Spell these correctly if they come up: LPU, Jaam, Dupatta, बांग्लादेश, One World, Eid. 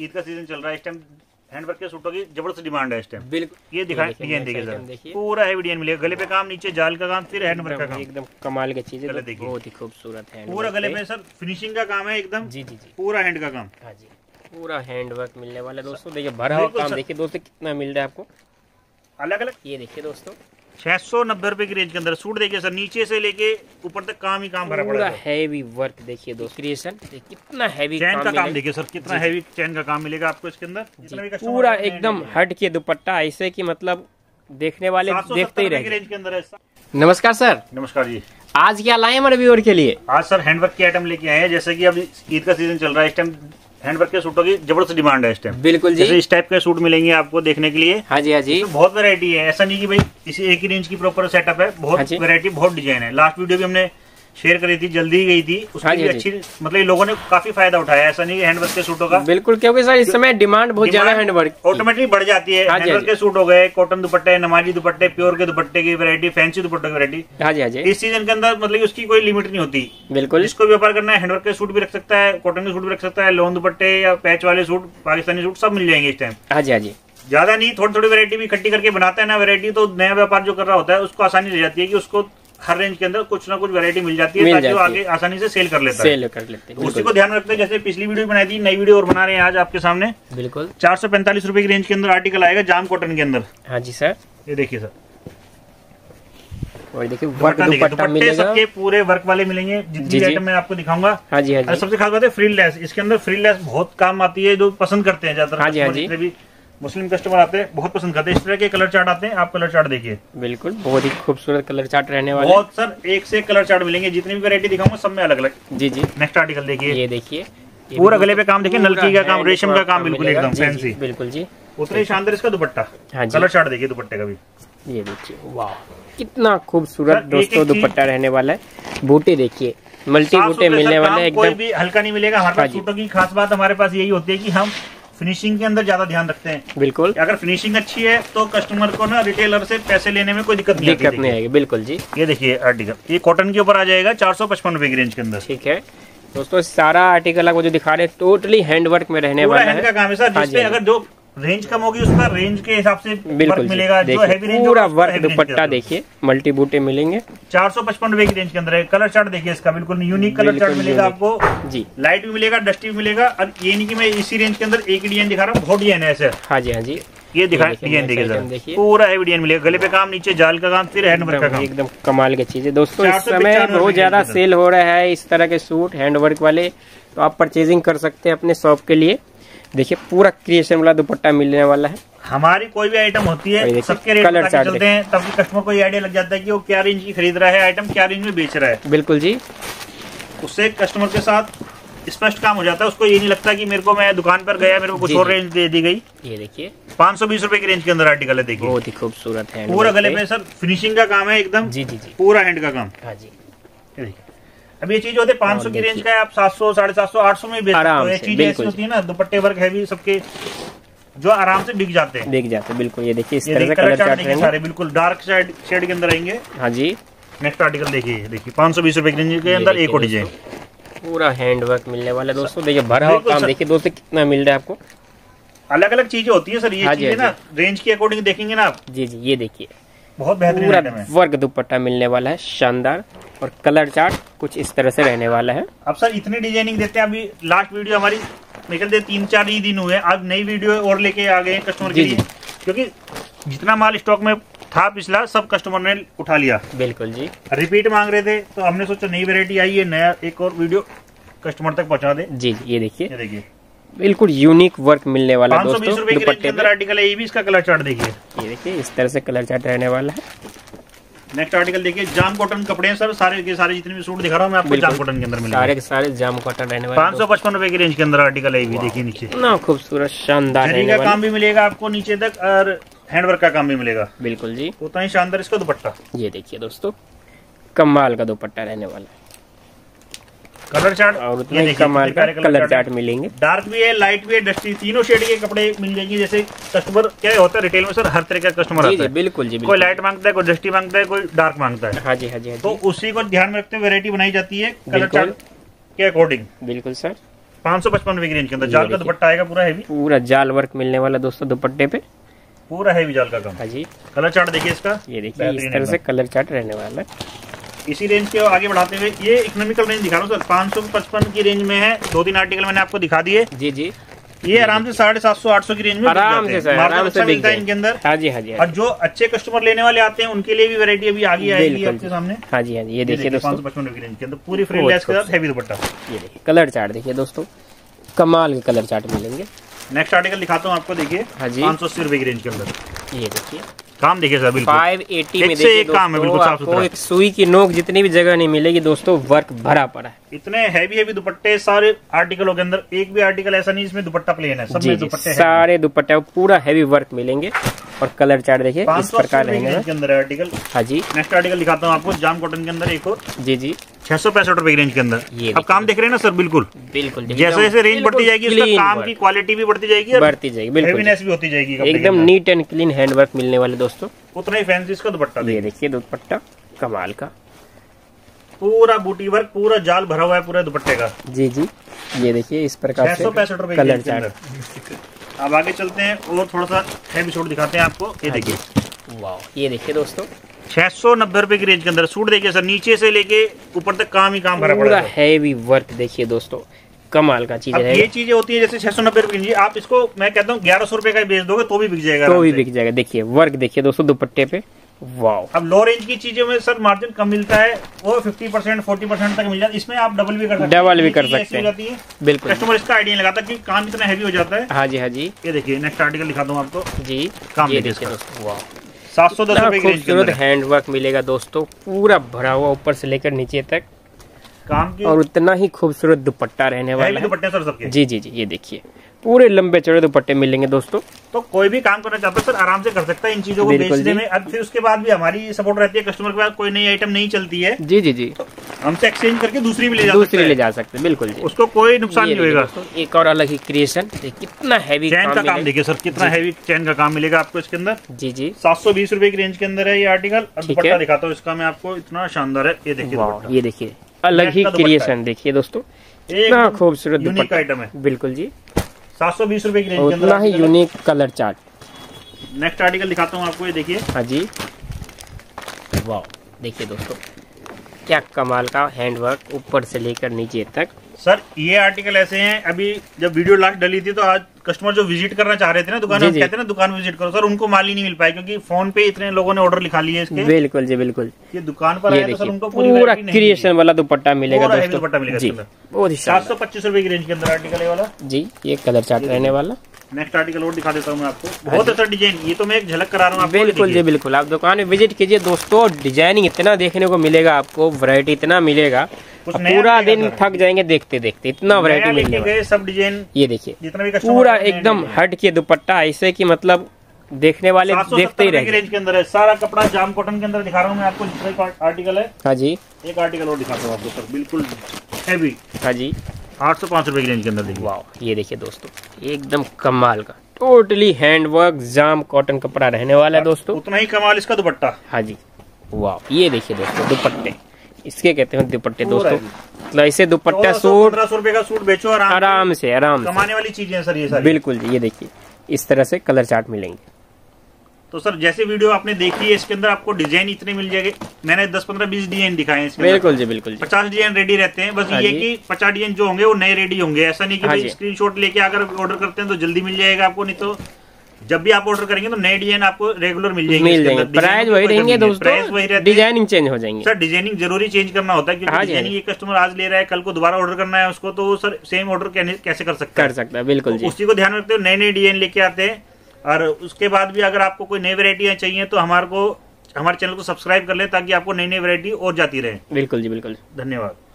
ईद का सीजन चल रहा है इस टाइम, हैंडवर्क के सूटों की जबरदस्त डिमांड है इस टाइम। बिल्कुल ये दिखाएं, डिजाइन देखिए सर, पूरा हैवी डिजाइन मिलेगा। गले पे काम, नीचे जाल का काम, फिर हैंडवर्क का काम, एकदम कमाल की चीज है, बहुत ही खूबसूरत है। पूरा गले पे सर फिनिशिंग का काम है एकदम। जी जी जी, पूरा हैंड का काम, हाँ जी, पूरा हैंडवर्क मिलने वाला है दोस्तों। देखिए भरा हुआ काम, देखिए दोस्तों कितना मिल रहा है आपको अलग अलग। ये देखिए दोस्तों 690 रुपए की रेंज के अंदर सूट देखिए सर, नीचे से लेके ऊपर तक काम ही काम भरा पड़ा है। हैवी वर्क देखिए दोस्तों, क्रिएशन कितना हैवी काम, चैन का काम देखिए सर, कितना हैवी चैन का काम मिलेगा आपको इसके अंदर। पूरा एकदम हट के दुपट्टा, ऐसे कि मतलब देखने वाले देखते ही रहेंगे। नमस्कार सर। नमस्कार जी। आज क्या लाए हमारे व्यूअर के लिए? आज सर हैंडवर्क के आइटम लेके आए हैं, जैसे की अभी ईद का सीजन चल रहा है इस टाइम, हैंडवर्क के सूटों की जबरदस्त डिमांड है इस टाइम। बिल्कुल जी, इस टाइप के सूट मिलेंगे आपको देखने के लिए। हाँ जी हाँ जी, बहुत वैरायटी है, ऐसा नहीं कि भाई इसी एक ही रेंज की प्रॉपर सेटअप है, बहुत वैरायटी, बहुत डिजाइन है। लास्ट वीडियो भी हमने शेयर करी थी, जल्दी ही गई थी, उसमें भी अच्छी मतलब लोगों ने काफी फायदा उठाया, ऐसा नहीं हैंडवर्क के सूटों का। बिल्कुल, क्योंकि सर इस समय डिमांड बहुत ज्यादा, हैंडवर्क ऑटोमेटिकली बढ़ जाती है। हैंडवर्क के सूट हो गए, कॉटन दुपट्टे, नमाजी दुपट्टे, प्योर के दुपट्टे की वैरायटी, फैंसी दुपट्टे की वैरायटी, इस सीजन के अंदर मतलब उसकी कोई लिमिट नहीं होती। बिल्कुल, जिसको व्यापार करना है हैंडवर्क के सूट भी रख सकता है, कॉटन के सूट भी रख सकता है, लॉन दुपट्टे या पैच वाले सूट, पाकिस्तानी सूट सब मिल जाएंगे इस टाइम। हाँ जी हाँ जी, ज्यादा नहीं, थोड़ी थोड़ी वैरायटी भी इकट्ठी करके बनाते हैं ना वैरायटी, तो नया व्यापार जो कर रहा होता है उसको आसानी हो जाती है कि उसको हर रेंज के अंदर कुछ ना कुछ वैरायटी मिल जाती है, ताकि वो आगे आसानी से सेल कर लेता है। सेल कर लेते हैं, उसी को ध्यान रखते हैं। जैसे पिछली वीडियो बनाई थी, नई वीडियो और बना रहे हैं आज आपके सामने। बिल्कुल 445 रुपए की रेंज के अंदर आर्टिकल आएगा जाम कॉटन के अंदर। हाँ जी सर, ये देखिए सर, और देखिए दुपट्टे सबके पूरे वर्क वाले मिलेंगे, जितनी आइटम मैं आपको दिखाऊंगा। हाँ जी हाँ जी, सबसे खास बात है फ्री लेस, इसके अंदर फ्री लेस बहुत काम आती है, जो पसंद करते हैं ज्यादातर मुस्लिम कस्टमर आते हैं, बहुत पसंद करते हैं। इस तरह के कलर चार्ट आते हैं, आप कलर चार्ट देखिए। बिल्कुल, बहुत ही खूबसूरत कलर चार्ट रहने वाले, बहुत सर एक से एक कलर चार्ट मिलेंगे, जितनी भी वैरायटी दिखाऊंगा सब में अलग अलग। जी जी, नेक्स्ट आर्टिकल देखिए, ये देखिए पूरा गले पे काम देखिए, नलकी का काम, रेशम का काम, बिल्कुल एकदम फैंसी। बिल्कुल जी, उतना ही शानदार इसका दुपट्टा, कलर चार्ट देखिए दुपट्टे का भी, ये देखिए वाह कितना खूबसूरत दोस्तों दुपट्टा रहने वाला है। बूटे देखिए, मल्टी बूटे मिलने वाले, एकदम भी हल्का नहीं मिलेगा। हमारे पास सूटों की खास बात हमारे पास यही होती है कि हम फिनिशिंग के अंदर ज्यादा ध्यान रखते हैं। बिल्कुल, अगर फिनिशिंग अच्छी है तो कस्टमर को ना रिटेलर से पैसे लेने में कोई दिक्कत नहीं आएगी। बिल्कुल जी, ये देखिए आर्टिकल, ये कॉटन के ऊपर आ जाएगा 455 रुपए की रेंज के अंदर। ठीक है दोस्तों, सारा आर्टिकल आपको जो दिखा रहे हैं टोटली हैंडवर्क में रहने वाला है। काम है सर, जिसमें अगर जो रेंज कम होगी उसका रेंज के हिसाब से बिल्कुल मिलेगा। जो हैवी रेंज पूरा वर्क दुपट्टा देखिए, मल्टी बूटे मिलेंगे 455 रुपए की रेंज के अंदर है। कलर चार्ट देखिए इसका, बिल्कुल यूनिक कलर चार्ट मिलेगा आपको जी, लाइट भी मिलेगा, डस्टी भी मिलेगा। अब ये नहीं कि मैं इसी रेंज के अंदर एक ही डिजाइन दिखा रहा हूँ, बहुत डिजाइन है ऐसे। हाँ जी हाँ जी, ये दिखाएं डिजाइन देखिए, पूरा हैवी डिजाइन मिलेगा, गले पे काम, नीचे जाल का काम, फिर हैंडवर्क का काम, एकदम कमाल की चीज है दोस्तों। इस समय बहुत ज्यादा सेल हो रहा है इस तरह के सूट हैंडवर्क वाले, तो आप परचेजिंग कर सकते हैं अपने शॉप के लिए। देखिए पूरा क्रिएशन वाला दुपट्टा मिलने वाला है। हमारी कोई भी आइटम होती है सबके रेट कलर चार्ट चलते हैं, तब कस्टमर को ये आइडिया लग जाता है कि वो क्या रेंज की खरीद रहा है, आइटम क्या रेंज में बेच रहा है। बिल्कुल जी, उससे कस्टमर के साथ स्पष्ट काम हो जाता है, उसको ये नहीं लगता कि मेरे को मैं दुकान पर गया मेरे को कुछ और रेंज दे दी गई। ये देखिए 520 रुपए की रेंज के अंदर आर्टिकल है, देखिए बहुत ही खूबसूरत है। पूरा गले में सर फिनिशिंग का काम है एकदम। जी जी जी, पूरा हैंड का काम। हाँ जी, देखिए अब ये चीज होती है 500 की रेंज का है, आप 700 750 800 में बेच सकते हैं ना। दुपट्टे वर्क हैवी सबके जो आराम से बिक जाते हैं, बिक जाते हैं। बिल्कुल, ये देखिए इस तरह से कलर चार्ट रहेंगे सारे, बिल्कुल डार्क शेड के अंदर रहेंगे। हाँ जी, नेक्स्ट आर्टिकल देखिए, देखिए 520 रुपए की रेंज के अंदर एक और डिजाइन, पूरा हैंडवर्क मिलने वाला है दोस्तों। देखिए भरा हुआ काम देखिए दोस्तों कितना मिल रहा है आपको, अलग अलग चीजें होती है सर ये चीजें ना, रेंज के अकॉर्डिंग देखेंगे ना आप। जी जी, ये देखिए बहुत बेहतरीन वर्क दुपट्टा मिलने वाला है, शानदार, और कलर चार्ट कुछ इस तरह से रहने वाला है। अब सर इतनी डिजाइनिंग देते हैं, अभी लास्ट वीडियो हमारी निकलते 3-4 ही दिन हुए, आज नई वीडियो और लेके आ गए कस्टमर के लिए, क्योंकि जितना माल स्टॉक में था पिछला सब कस्टमर ने उठा लिया। बिल्कुल जी, रिपीट मांग रहे थे, तो हमने सोचा नई वेरायटी आई है, नया एक और वीडियो कस्टमर तक पहुँचा दे। जी जी, ये देखिए बिल्कुल यूनिक वर्क मिलने वाला है दोस्तों। दुपट्टे आर्टिकल है ये भी, इसका कलर चार्ट देखिए, ये देखिए इस तरह से कलर चार्ट रहने वाला है। नेक्स्ट आर्टिकल देखिए, जाम कॉटन कपड़े हैं सर, सारे के सारे जितने भी सूट दिखा रहा हूँ मैं आपको जाम कॉटन के अंदर मिलेंगे, सारे के सारे जाम कॉटन रहने वाले। 555 रुपए की रेंज के अंदर आर्टिकल है ये भी, देखिए नीचे ना खूबसूरत शानदार है, काम भी मिलेगा आपको नीचे तक और हैंडवर्क का काम भी मिलेगा। बिल्कुल जी, उतना ही शानदार इसका दुपट्टा, ये देखिए दोस्तों कमाल का दुपट्टा रहने वाला है, कलर चार्ट और कमाल का कलर चार्ट मिलेंगे, डार्क भी है, लाइट भी है, डस्टी, तीनों शेड के कपड़े मिल जाएंगे। जैसे कस्टमर क्या होता है रिटेल में सर, हर तरह का कस्टमर आता है। बिल्कुल जी, कोई लाइट मांगता है, कोई डस्टी मांगता है, कोई डार्क मांगता है। हाँ जी हाँ जी, तो उसी को ध्यान में रखते हुए वैरायटी बनाई जाती है कलर चार्ट के अकॉर्डिंग। बिल्कुल सर, 555 की रेंज के अंदर जाल का दुपट्टा आएगा पूरा हैवी, पूरा जाल वर्क मिलने वाला दोस्तों दुपट्टे पे, पूरा हैवी जाल का काम। हाँ जी, कलर चार्ट देखिए इसका, ये देखिए इस तरह से कलर चार्ट रहने वाला है। इसी रेंज के आगे बढ़ाते हुए ये इकोनॉमिकल रेंज दिखा रहा हूँ सर, 555 की रेंज में है, 2-3 आर्टिकल मैंने आपको दिखा दिए। जी जी, ये आराम से 750-800 की रेंज में आराम से मिलता है इनके अंदर। हाँ जी हाँ जी, और जो अच्छे कस्टमर लेने वाले आते हैं उनके लिए भी वैरायटी अभी आगे आएगी आपके सामने। हाँ जी हाँ जी, ये देखिए 555 की रेंज के अंदर पूरी फ्री लेस के साथ हैवी दुपट्टा। ये देखिए कलर चार्ट देखिए दोस्तों, कमाल के कलर चार्ट मिलेंगे। नेक्स्ट आर्टिकल दिखाता हूँ आपको, देखिए 580 रुपए की रेंज के अंदर। ये देखिए काम देखिए सर, बिल्कुल 580 में देखिए काम है, बिल्कुल साफ सुथरा, एक सुई की नोक जितनी भी जगह नहीं मिलेगी दोस्तों, वर्क भरा पड़ा है। इतने हैवी हैवी दुपट्टे सारे आर्टिकलों के अंदर, एक भी आर्टिकल ऐसा नहीं इसमें दुपट्टा प्लेन है, सब में दुपट्टे, सारे दुपट्टे पूरा हैवी वर्क मिलेंगे। और कलर चार्ट देखिए इस प्रकार रहेंगे आर्टिकल। हाँ जी, नेक्स्ट आर्टिकल दिखाता हूँ आपको, जाम कॉटन के अंदर एक और। जी जी, 665 रुपए की रेंज के अंदर। ये अब काम देख रहे हैं ना सर, बिल्कुल बिल्कुल जैसे जैसे रेंज बढ़ती जाएगी उसका काम की क्वालिटी भी बढ़ती जाएगी, बिल्कुल हैवीनेस भी होती जाएगी, एकदम नीट एंड क्लीन हैंडवर्क मिलने वाले दोस्तों, उतना ही फैंसी इसका दुपट्टा। ये देखिए दुपट्टा कमाल का, पूरा बूटी वर्क, पूरा जाल भरा हुआ है पूरा दुपट्टे का। जी जी, ये देखिए इस प्रकार 665 रुपए कलर चार्ट। अब आगे चलते हैं और थोड़ा सा हैवी सूट दिखाते हैं आपको। ये देखिए, वाह, ये देखिए दोस्तों 690 रुपए की रेंज के अंदर सूट। देखिए सर, नीचे से लेके ऊपर तक काम ही काम भरा पड़ा है, हैवी वर्क देखिए दोस्तों, कमाल का चीज है। ये चीजें होती है जैसे 690 रुपए, आप इसको मैं कहता हूँ 1100 रुपए का बेच दोगे तो भी बिक जाएगा, तो भी बिक जाएगा। देखिए वर्क देखिए दोस्तों दुपट्टे पे, वाह। अब लो रेंज की चीजों में सर मार्जिन कम मिलता है, वो 50% 40% तक मिल जाता है, इसमें आप डबल भी कर सकते हैं, बिल्कुल कस्टमर इसका आइडिया लगाता है कि काम इतना हैवी हो जाता है। हाँ जी हाँ जी, ये देखिए नेक्स्ट आर्टिकल दिखाता हूँ आपको। जी, काम देखिए दोस्तों, वाह, 710 रुपए की रेंज के अंदर हैंड वर्क मिलेगा दोस्तों, पूरा भरा हुआ ऊपर से लेकर नीचे तक काम की, और उतना ही खूबसूरत दुपट्टा रहने वाला है। दुपट्टे सर सबके, जी जी जी, ये देखिए पूरे लंबे चौड़े दुपट्टे मिलेंगे दोस्तों, तो कोई भी काम करना चाहता है सर आराम से कर सकता है इन चीजों को बेचने में। अब फिर उसके बाद भी हमारी सपोर्ट रहती है, कस्टमर के पास कोई नई आइटम नहीं चलती है, जी जी जी, हमसे एक्सचेंज करके दूसरी भी ले जा सकते हैं, बिल्कुल जी, उसको कोई नुकसान नहीं होगा। एक और अलग ही क्रिएशन, कितना हैवी चैन का काम देखिए सर, कितना हैवी चैन का काम मिलेगा आपको इसके अंदर। जी जी, 720 रुपए की रेंज के अंदर है ये आर्टिकल। अब दुपट्टा दिखाता हूँ इसका मैं आपको, इतना शानदार है, ये देखिए ये देखिए अलग ही क्रिएशन देखिए दोस्तों, इतना खूबसूरत यूनिक आइटम है, बिल्कुल जी, 720 रुपए की रेंज के अंदर, उतना ही unique colour chart. Next article दिखाता हूँ आपको, ये देखिए। हाँ जी, वाह, देखिए दोस्तों क्या कमाल का हैंडवर्क ऊपर से लेकर नीचे तक। सर ये आर्टिकल ऐसे हैं, अभी जब वीडियो लास्ट डली थी तो आज कस्टमर जो विजिट करना चाह रहे थे ना दुकान, कहते हैं ना दुकान विजिट करो सर, उनको माल ही नहीं मिल पाया क्योंकि फोन पे इतने लोगों ने ऑर्डर लिखा लिए इसके। बिल्कुल जी बिल्कुल, ये दुकान पर आया तो सर उनको पूरा क्रिएशन वाला दुपट्टा मिलेगा दोस्तों, 725 रुपए की रेंज के अंदर आर्टिकल वाला। जी, ये कलर चार्ट रहने वाला। नेक्स्ट आर्टिकल और दिखा देता हूँ मैं आपको, बहुत अच्छा डिजाइन, ये तो मैं एक झलक करा रहा हूँ। बिल्कुल जी बिल्कुल, आप दुकान में विजिट कीजिए दोस्तों, डिजाइनिंग इतना देखने को मिलेगा आपको, वैरायटी इतना मिलेगा, पूरा दिन थक जाएंगे देखते देखते, इतना वैरायटी मिलेगा सब डिजाइन। ये देखिए जितना भी पूरा एकदम हट के दुपट्टा, ऐसे की मतलब देखने वाले देखते ही रहेंगे। रेंज के अंदर है सारा कपड़ा, जाम कॉटन के अंदर दिखा रहा हूँ मैं आपको जितना आर्टिकल है। हाँ जी, एक आर्टिकल और दिखाता हूँ आपको सर, बिल्कुल हैवी। हाँ जी, 805 रुपए की रेंज के अंदर देखिए, वाह, ये देखिए दोस्तों एकदम कमाल का, टोटली हैंडवर्क जाम कॉटन कपड़ा रहने वाला है दोस्तों, उतना ही कमाल इसका दुपट्टा। हाँ जी, वाह, ये देखिए दोस्तों दुपट्टे, इसके कहते हैं दुपट्टे दोस्तों, मतलब ऐसे दुपट्टा सूट 1500 रुपए का सूट बेचो आराम से कमाने वाली चीजें हैं सर ये सारी। बिल्कुल जी, ये देखिए इस तरह से कलर चार्ट मिलेंगे। तो सर जैसे वीडियो आपने देखी है इसके अंदर आपको डिजाइन इतने मिल जाएंगे, मैंने 10-15-20 डिजाइन दिखाए हैं। बिल्कुल जी बिल्कुल, 50 डिजाइन रेडी रहते हैं, बस ये कि 50 डिजाइन जो होंगे वो नए रेडी होंगे, ऐसा नहीं कि स्क्रीनशॉट लेके अगर ऑर्डर करते हैं तो जल्दी मिल जाएगा आपको, नहीं तो जब भी आप ऑर्डर करेंगे तो नए डिजाइन आपको रेगुलर मिल जाएंगे, प्राइस वही रहेंगे दोस्तों, डिजाइनिंग चेंज हो जाएंगे सर, डिजाइनिंग जरूरी चेंज करना होता है क्योंकि डिजाइनिंग ये कस्टमर आज ले रहा है, कल को दोबारा ऑर्डर करना है उसको, तो सर सेम ऑर्डर कैसे कर सकता है। बिल्कुल जी, उसी को ध्यान रखते हुए नए नए डिजाइन लेके आते हैं। और उसके बाद भी अगर आपको कोई नई वैरायटियाँ चाहिए तो हमारे चैनल को सब्सक्राइब कर लें ताकि आपको नई नई वैरायटी और जाती रहे। बिल्कुल जी बिल्कुल, धन्यवाद।